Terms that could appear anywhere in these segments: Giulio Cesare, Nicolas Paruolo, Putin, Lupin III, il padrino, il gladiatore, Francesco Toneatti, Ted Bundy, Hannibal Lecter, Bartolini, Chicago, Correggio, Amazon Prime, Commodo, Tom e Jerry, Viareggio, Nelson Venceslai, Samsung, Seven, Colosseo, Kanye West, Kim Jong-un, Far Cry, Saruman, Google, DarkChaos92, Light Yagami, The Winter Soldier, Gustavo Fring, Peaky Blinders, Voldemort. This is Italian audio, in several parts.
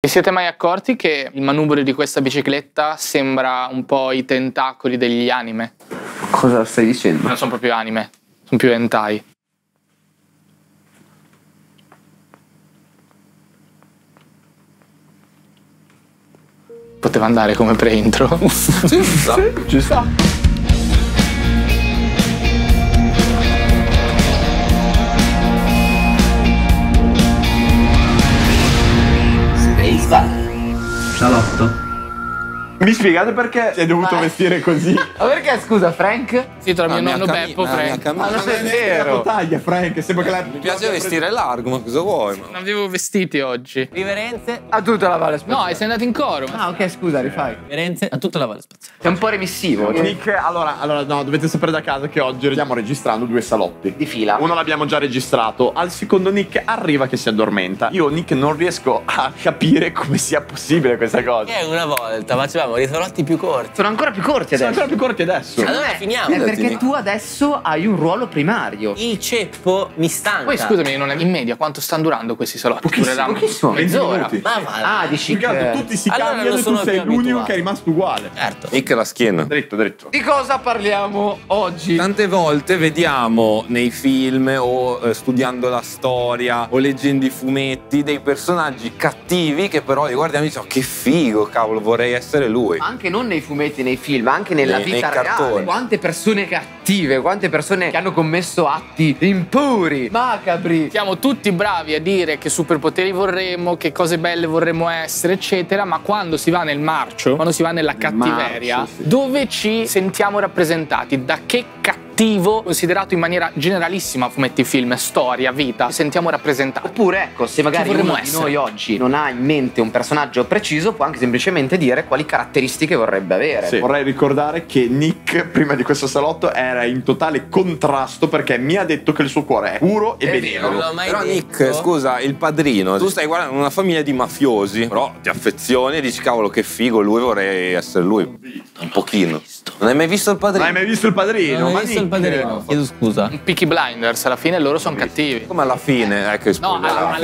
Vi siete mai accorti che il manubrio di questa bicicletta sembra un po' i tentacoli degli anime? Cosa stai dicendo? Non sono proprio anime, sono più hentai. Poteva andare come pre-intro. Ci sta, ci sta. Salotto. Mi spiegate perché si è dovuto vestire così? Ma perché, scusa, Frank? Sì, tra mio nonno Beppo, Frank. Ma non è vero. Taglia, Frank, sembra che la... Mi piace vestire largo, ma cosa vuoi? Non avevo vestiti oggi. Riverenze a tutta la Valle Spaziale. No, sei andato in coro. Ah, ok, scusa, rifai. Riverenze a tutta la Valle Spaziale. È un po' remissivo. Nick, allora, no, dovete sapere da casa che oggi stiamo registrando due salotti. Di fila. Uno l'abbiamo già registrato, al secondo Nick arriva che si addormenta. Io, Nick, non riesco a capire come sia possibile questa cosa. Che una volta facevamo i salotti più corti. Sono ancora più corti adesso. Allora finiamo. Perché tu adesso hai un ruolo primario. Il ceppo mi stanca. Poi scusami, non è in media quanto stanno durando questi salotti? Pochissimo. Mezz'ora. Ma vale. Ah, dici che tutti si cambiano e tu sei l'unico che è rimasto uguale. Certo. Mica la schiena. Dritto, dritto. Di cosa parliamo oggi? Tante volte vediamo nei film o studiando la storia o leggendo i fumetti dei personaggi cattivi che però li guardiamo e diciamo che figo, cavolo, vorrei essere lui. Anche non nei fumetti, nei film, anche nella vita reale. Quante persone cattive, quante persone che hanno commesso atti impuri, macabri. Siamo tutti bravi a dire che superpoteri vorremmo, che cose belle vorremmo essere, eccetera, ma quando si va nel marcio, quando si va nella cattiveria, dove ci sentiamo rappresentati? Da che cattiveria? Considerato in maniera generalissima, fumetti, film, storia, vita, ci sentiamo rappresentati. Oppure, ecco, se magari uno di noi oggi non ha in mente un personaggio preciso, può anche semplicemente dire quali caratteristiche vorrebbe avere. Sì. Vorrei ricordare che Nick, prima di questo salotto, era in totale contrasto perché mi ha detto che il suo cuore è puro e benevolo. Però Nick, scusa, il padrino, tu stai guardando una famiglia di mafiosi, però ti affezioni e dici, cavolo, che figo, lui vorrei essere lui. Un pochino. Non hai mai visto il padrino? Non hai mai visto il padrino? Ma Nick, padrino. Chiedo scusa. Peaky Blinders, alla fine loro sono cattivi. Come alla fine? Che no, alla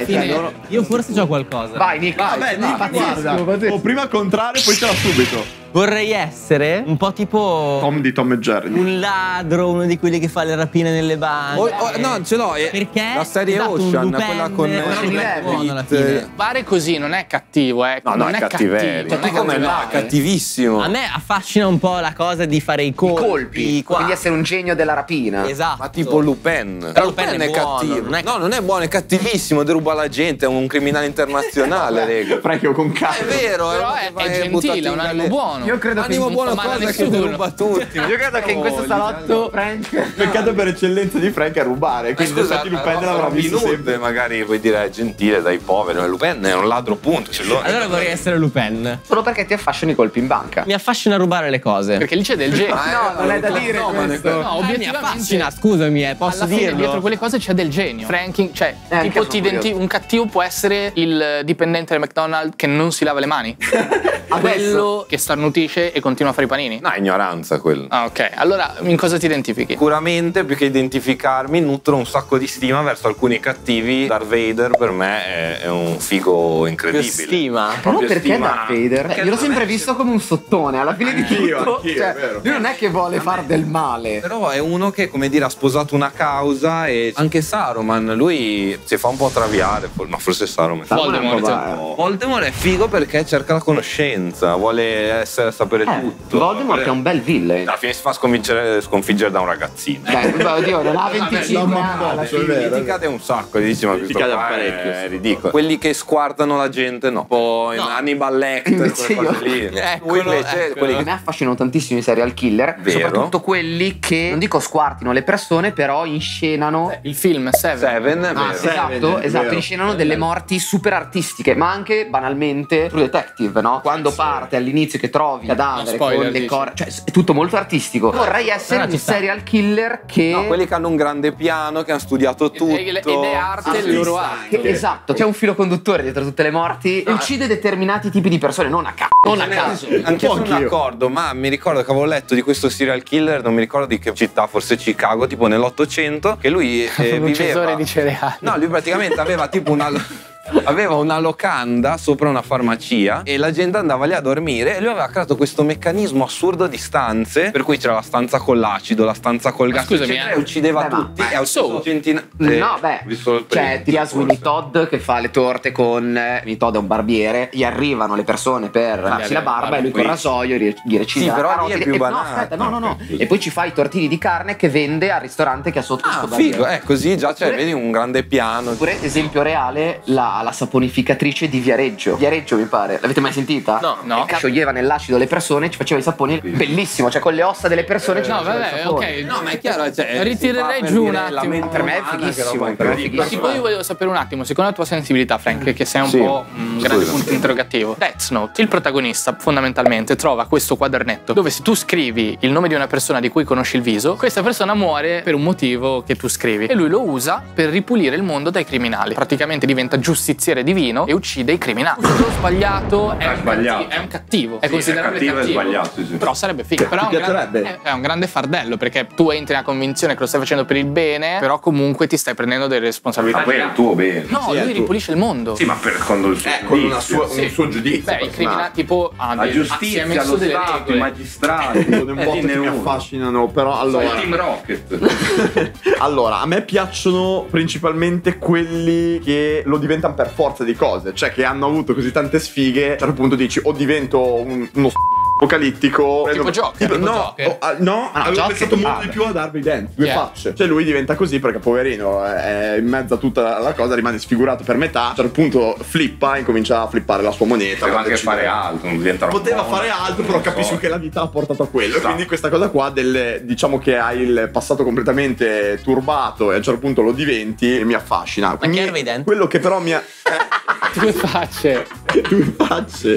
fine. Cioè, loro... Io forse c'ho qualcosa. Vai, Nick. Vabbè, Nick, guarda. O prima contrario, poi ce l'ha subito. Vorrei essere un po' tipo Tom di Tom e Jerry. Un ladro, uno di quelli che fa le rapine nelle banche. No, ce l'ho. Perché? La serie Ocean, quella con Lupin. Pare così, non è cattivo, ecco. No, non è cattiveria. Ma come no? Cattivissimo. A me affascina un po' la cosa di fare i colpi. Quindi essere un genio della rapina. Esatto. Ma tipo Lupin. Però Lupin è cattivo. No, non è buono, è cattivissimo, deruba la gente, è un criminale internazionale. Prego, con cazzo. È vero, però è gentile, è un animo buono. Io credo animo che buono cosa è che ruba tutti. Io credo che in questo salotto Frank peccato per eccellenza di Frank è rubare. Quindi infatti Lupin l'avrà visto sempre. Magari puoi dire è gentile dai poveri, ma Lupin è un ladro punto. Allora vorrei essere Lupin. Solo perché ti affascini i colpi in banca. Mi affascina rubare le cose. Perché lì c'è del genio. No, non è da dire. No, obiettivamente mi affascina, scusami, posso dirlo. Dietro quelle cose c'è del genio. Franking, cioè, tipo un cattivo può essere il dipendente del McDonald's che non si lava le mani. Quello che starnutisce e continua a fare i panini? No, ignoranza quello. Ah, ok. Allora, in cosa ti identifichi? Sicuramente, più che identificarmi, nutro un sacco di stima verso alcuni cattivi. Darth Vader per me è un figo incredibile. Stima? Ma perché stima... Darth Vader? Perché io l'ho sempre visto come un sottone, alla fine di tutto. Cioè, lui non è che vuole far del male. Però è uno che, come dire, ha sposato una causa e anche Saruman, lui si fa un po' traviare, ma forse Saruman. Voldemort. Voldemort è figo perché cerca la conoscenza, vuole essere a sapere tutto. Voldemort è un bel villain. Alla fine si fa sconfiggere da un ragazzino. Oddio, non ha 25 anni. Criticate un sacco, dici, ma è ridicolo. Quelli che sguardano la gente, no. Poi Hannibal Lecter, quelli che mi affascinano tantissimo i serial killer, soprattutto quelli che non dico squartino le persone, però inscenano il film Seven. Esatto, inscenano delle morti super artistiche, ma anche banalmente True Detective, no? Quando parte all'inizio che trova cadavere con le corna, cioè è tutto molto artistico. Vorrei essere un serial killer che quelli che hanno un grande piano, che hanno studiato tutto ed è arte il loro arte. Esatto, c'è un filo conduttore dietro tutte le morti e uccide determinati tipi di persone, non a caso. Non a caso. Anche io sono d'accordo, ma mi ricordo che avevo letto di questo serial killer, non mi ricordo di che città, forse Chicago, tipo nell'800, che lui viveva un uccisore di cereali. No, lui praticamente aveva tipo una aveva una locanda sopra una farmacia e la gente andava lì a dormire e lui aveva creato questo meccanismo assurdo di stanze, per cui c'era la stanza con l'acido, la stanza col gas, e uccideva tutti, e ha ucciso centinaia. No, beh, cioè ti ascolti Todd che fa le torte con Todd è un barbiere, gli arrivano le persone per farsi la barba e lui con il rasoio gli recita. Sì, però lì è più banale. No. E poi ci fa i tortini di carne che vende al ristorante che ha sotto questo barbiere. Figo, così già vedi un grande piano. Pure esempio reale la saponificatrice di Viareggio. Viareggio mi pare, l'avete mai sentita? No. Scioglieva nell'acido le persone, ci faceva i saponi, bellissimo, cioè con le ossa delle persone. No, vabbè, ok. No, ma è chiaro, cioè ritirerei giù un attimo. Per me è fighissimo. Poi io volevo sapere un attimo, secondo la tua sensibilità, Frank, che sei un po' un grande punto interrogativo. Death Note, il protagonista fondamentalmente trova questo quadernetto dove se tu scrivi il nome di una persona di cui conosci il viso, questa persona muore per un motivo che tu scrivi, e lui lo usa per ripulire il mondo dai criminali. Praticamente diventa giustiziere divino e uccide i criminali. Uso sbagliato, è un cattivo. Sì, è considerato cattivo. Sbagliato, sì. Però sarebbe figo. Però è un grande fardello, perché tu entri nella convinzione che lo stai facendo per il bene, però comunque ti stai prendendo delle responsabilità. Ma poi è il tuo bene. No, sì, lui ripulisce il mondo. Sì, ma per quando il suo con una sua, un suo giudizio. Beh, i criminali tipo la giustizia, lo Stato, i magistrati, sono un po' che mi affascinano, però allora Team Rocket. Allora, a me piacciono principalmente quelli che lo diventano per forza di cose, cioè che hanno avuto così tante sfighe, a un certo punto dici o divento uno apocalittico tipo Joker. Avevo pensato molto di più a Harvey Dent, due facce, cioè lui diventa così perché poverino è in mezzo a tutta la cosa, rimane sfigurato per metà, a un certo punto flippa, incomincia a flippare la sua moneta, poteva anche fare altro, poteva fare altro, però capisco che la vita l'ha portato a quello, quindi questa cosa qua del, diciamo che hai il passato completamente turbato e a un certo punto lo diventi, e mi affascina. Ma che Harvey Dent? Quello che però mi ha due facce.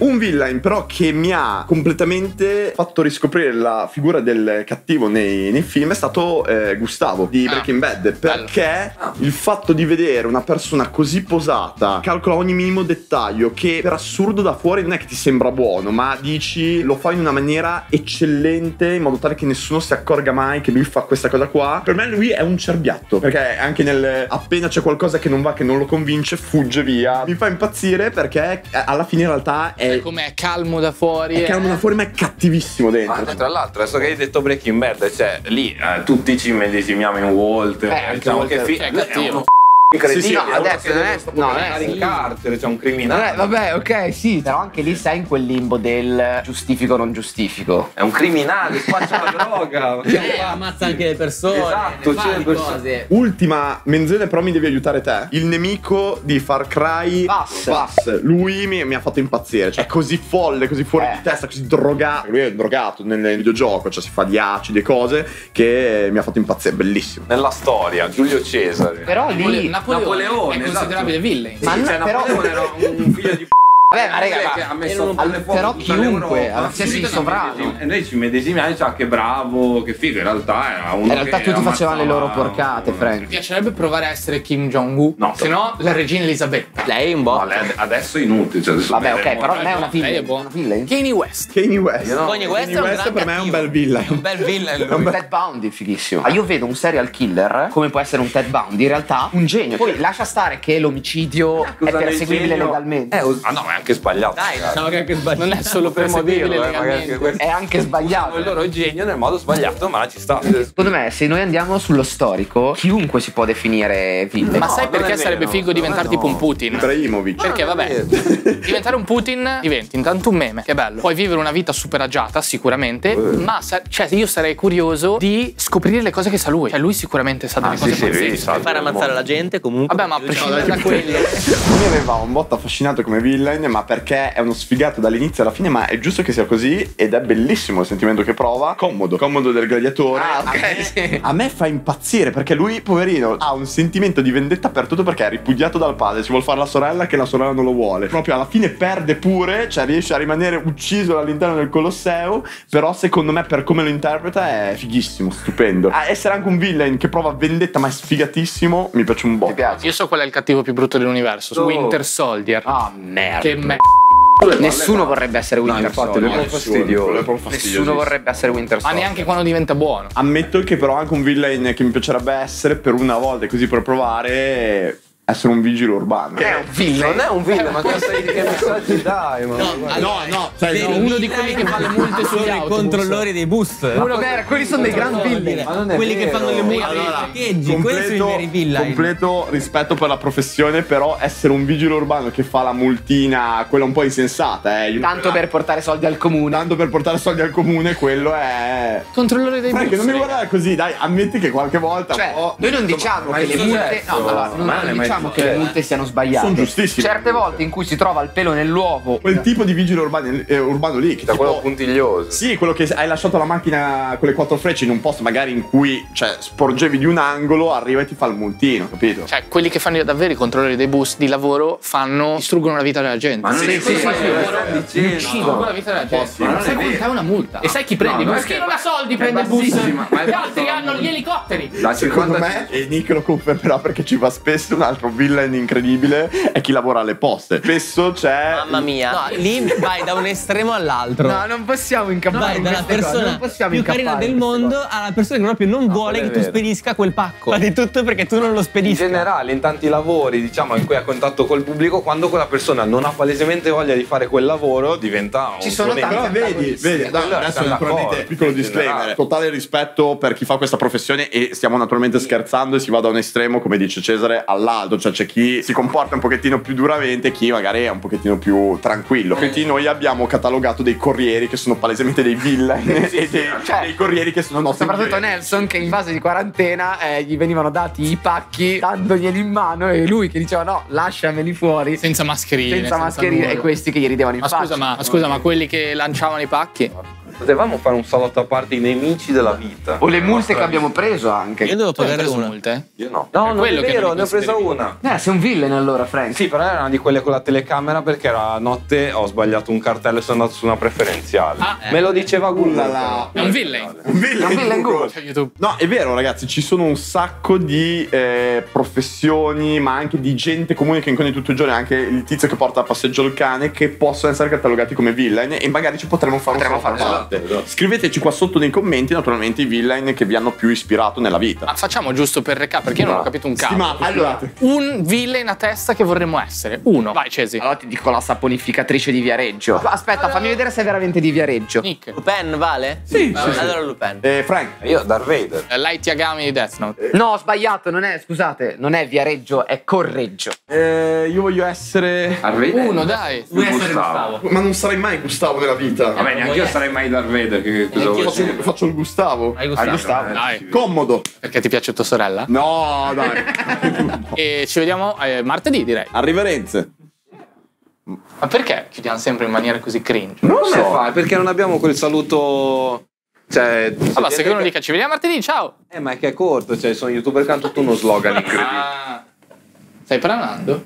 Un villain però che mi ha completamente fatto riscoprire la figura del cattivo nei film è stato Gustavo di Breaking Bad, perché il fatto di vedere una persona così posata, calcola ogni minimo dettaglio, che per assurdo da fuori non è che ti sembra buono, ma dici lo fa in una maniera eccellente in modo tale che nessuno si accorga mai che lui fa questa cosa qua. Per me lui è un cerbiatto, perché anche nel appena c'è qualcosa che non va, che non lo convince, fugge via. Mi fa impazzire perché alla fine in realtà è com'è calmo da fuori, è calmo da fuori ma è cattivissimo dentro. Tra l'altro, adesso che hai detto Breaking Bad, cioè lì tutti ci medesimiamo in Walter, diciamo Walter che è cattivo. Incredibile, adesso non è in carcere, c'è un criminale. Vabbè, ok, sì, però anche lì sei in quel limbo del giustifico non giustifico. È un criminale, spaccia la droga, ammazza anche le persone. Esatto, c'è le persone. Ultima menzione, però mi devi aiutare te. Il nemico di Far Cry, Bass. Lui mi ha fatto impazzire, cioè è così folle, così fuori di testa, così drogato. Lui è drogato nel videogioco, cioè si fa gli acidi e cose, che mi ha fatto impazzire, bellissimo. Nella storia, Giulio Cesare. Però lì Napoleone è considerabile villain. Ma sì, cioè, però Napoleone era un figlio di vabbè, ma raga, ha messo però chiunque, qualsiasi sovrano. E noi ci medesimiamo, cioè che bravo, che figo, in realtà era uno. In realtà tutti facevano le loro porcate, Frank. Mi piacerebbe provare a essere Kim Jong-un, se no la regina Elisabetta. Lei è un botto. Adesso è inutile, cioè adesso vabbè, ok, però non è una villain. Kanye West. Kanye West per me è un bel villain. Un bel villain lui. Ted Bundy fighissimo. Io vedo un serial killer, come può essere un Ted Bundy, in realtà un genio. Poi lascia stare che l'omicidio è perseguibile legalmente. No, anche sbagliato. Non è solo per motivo, è anche sbagliato. Il loro genio nel modo sbagliato, ma ci sta. Secondo me, se noi andiamo sullo storico, chiunque si può definire villain. Ma sai perché sarebbe figo diventare tipo un Putin? Ibrahimovic. Perché vabbè, diventare un Putin diventi intanto un meme, che è bello. Puoi vivere una vita super agiata sicuramente, ma cioè io sarei curioso di scoprire le cose che sa lui. Cioè lui sicuramente sa delle cose pazzesche. Fare ammazzare la gente comunque. Vabbè, ma a prescindere da quello. Mi aveva un botto affascinato come villain, ma perché è uno sfigato dall'inizio alla fine, ma è giusto che sia così, ed è bellissimo il sentimento che prova. Commodo del gladiatore. A me fa impazzire, perché lui poverino ha un sentimento di vendetta per tutto, perché è ripudiato dal padre, si vuol fare la sorella che la sorella non lo vuole, proprio alla fine perde pure, cioè riesce a rimanere ucciso all'interno del Colosseo. Però secondo me, per come lo interpreta, è fighissimo, stupendo. Essere anche un villain che prova vendetta ma è sfigatissimo, mi piace un botto. Io so qual è il cattivo più brutto dell'universo, Winter Soldier. Ah, merda. Nessuno vorrebbe essere Winter Soldier. Nessuno vorrebbe essere Winter Soldier. Ma neanche quando diventa buono. Ammetto che però anche un villain che mi piacerebbe essere per una volta, così per provare, essere un vigile urbano. È un villain. Non è un villain, ma cosa di che messaggi dai? Ma no, allora, no, cioè, no, uno di quelli che fa le multe sugli autobus. I controllori dei bus. Uno vero, quelli sono dei gran villain. Quelli che fanno le multe nei parcheggi, quelli sono i veri villain. Completo rispetto per la professione, però essere un vigile urbano che fa la multina, quella un po' insensata, tanto per portare soldi al comune. Tanto per portare soldi al comune, quello è controllore dei bus. Perché non mi guardare così, dai, ammetti che qualche volta, cioè, noi non diciamo che le multe, no, allora, non diciamo che le multe siano sbagliate. Sono giustissime. Certe volte in cui si trova il pelo nell'uovo. Quel tipo di vigile urbano, lì, che tipo, quello puntiglioso. Sì, quello che hai lasciato la macchina con le quattro frecce in un posto magari in cui, cioè, sporgevi di un angolo, arriva e ti fa il multino, capito? Cioè, quelli che fanno davvero i controllori dei bus di lavoro fanno, distruggono la vita della gente. Ma non è uccidono la vita della gente. Ma sai quant'è una multa? E sai chi prende? Moschino da soldi prende il bus. Gli altri hanno gli elicotteri. Secondo me, e Nick lo confermerà perché ci va spesso, un altro villain incredibile è chi lavora alle poste. Spesso c'è... Mamma mia. No, lì vai da un estremo all'altro. No, non possiamo incappare. Vai dalla persona più carina del mondo alla persona che proprio non vuole che tu spedisca quel pacco. Fa di tutto perché tu non lo spedisci. In generale, in tanti lavori, diciamo, in cui ha contatto col pubblico, quando quella persona non ha palesemente voglia di fare quel lavoro, diventa un... Ci sono tanti... Vedi, adesso naturalmente piccolo disclaimer. Totale rispetto per chi fa questa professione e stiamo naturalmente scherzando, e si va da un estremo, come dice Cesare, all'altro, cioè c'è chi si comporta un pochettino più duramente e chi magari è un pochettino più tranquillo. Quindi noi abbiamo catalogato dei corrieri che sono palesemente dei villain e dei corrieri che sono nostri. Soprattutto Nelson, che in fase di quarantena gli venivano dati i pacchi dandoglieli in mano e lui che diceva no, lasciameli fuori. Senza mascherine. Senza mascherine, e questi che gli ridevano in faccia. Ma scusa, ma quelli che lanciavano i pacchi? Potevamo fare un salotto a parte i nemici della vita. O le multe che abbiamo preso anche. Io devo pagare una multe? Io no. No, non è vero, ne ho presa una. Sei un villain allora, Frank. Sì, però era una di quelle con la telecamera perché era notte, ho sbagliato un cartello e sono andato su una preferenziale. Me lo diceva Google. È un villain. Un villain Google. No, è vero ragazzi, ci sono un sacco di professioni, ma anche di gente comune che incontri tutto il giorno, anche il tizio che porta a passeggio il cane, che possono essere catalogati come villain e magari ci potremmo fare un salotto. Scriveteci qua sotto nei commenti naturalmente i villain che vi hanno più ispirato nella vita. Ma facciamo giusto per recap, perché io non ho capito un cazzo. Ma allora, un villain a testa che vorremmo essere. Uno. Vai Cesi. Allora ti dico la saponificatrice di Viareggio. Aspetta, fammi vedere se è veramente di Viareggio. Nick. Lupin vale? Sì. Allora Lupin. Frank. Io Darth Vader. Light Yagami di Death Note. No, ho sbagliato, non è, scusate, non è Viareggio, è Correggio. Io voglio essere... Harvey Dent. Uno, dai. Voglio essere Gustavo. Ma non sarei mai Gustavo nella vita. Vabbè, neanche io sarei mai Darth Vader, faccio il Gustavo. Gustavo. Dai. Commodo. Perché ti piace tua sorella? No, dai. E ci vediamo martedì, direi. Arriverenze. Ma perché chiudiamo sempre in maniera così cringe? Non lo so, perché non abbiamo quel saluto... Cioè, allora, se uno dica ci vediamo martedì, ciao. Ma è che è corto, cioè sono youtuber che hanno tutto uno slogan incredibile. Stai parlando?